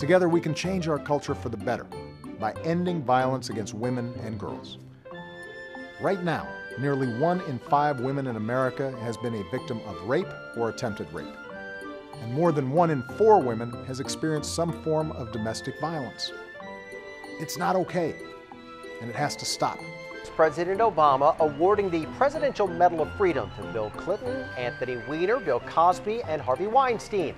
Together we can change our culture for the better by ending violence against women and girls. Right now, nearly 1 in 5 women in America has been a victim of rape or attempted rape. And more than 1 in 4 women has experienced some form of domestic violence. It's not okay, and it has to stop. President Obama awarding the Presidential Medal of Freedom to Bill Clinton, Anthony Weiner, Bill Cosby, and Harvey Weinstein.